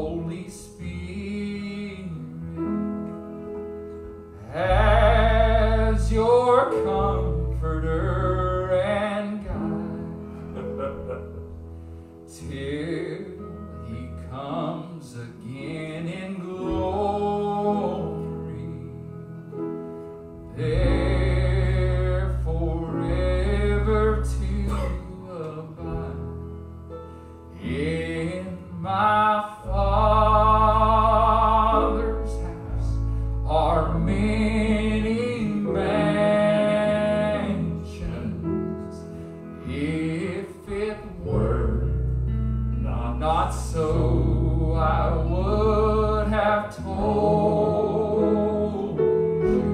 Holy Spirit, as your comforter and guide, till he comes again in glory, there forever to abide in my Not so, I would have told you.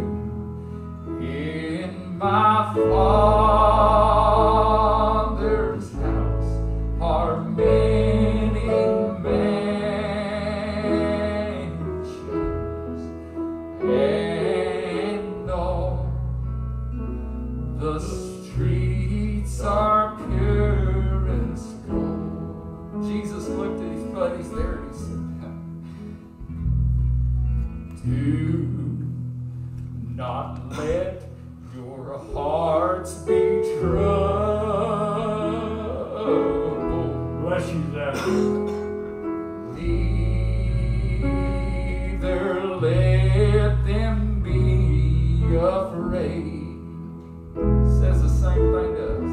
In my Father's house are many mansions, and all the streets are pure and strong. Jesus looked at his buddies there and he said, do not let your hearts be troubled. Bless you, Zack. Neither let them be afraid. Says the same thing to us.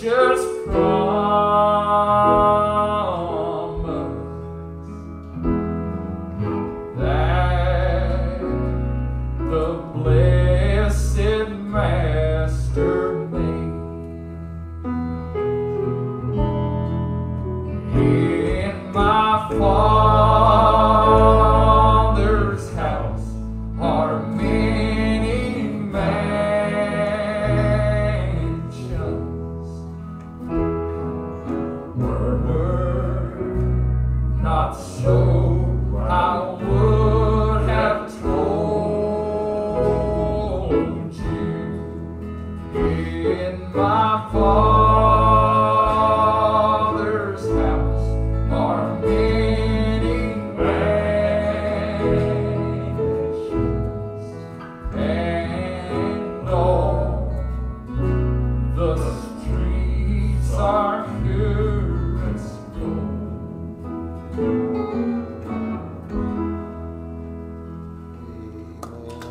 Just promise that the blessed Master made. In my Father's house are many mansions, not so I would have told you. In my Father's house are many mansions, and all the streets are pure. Amen.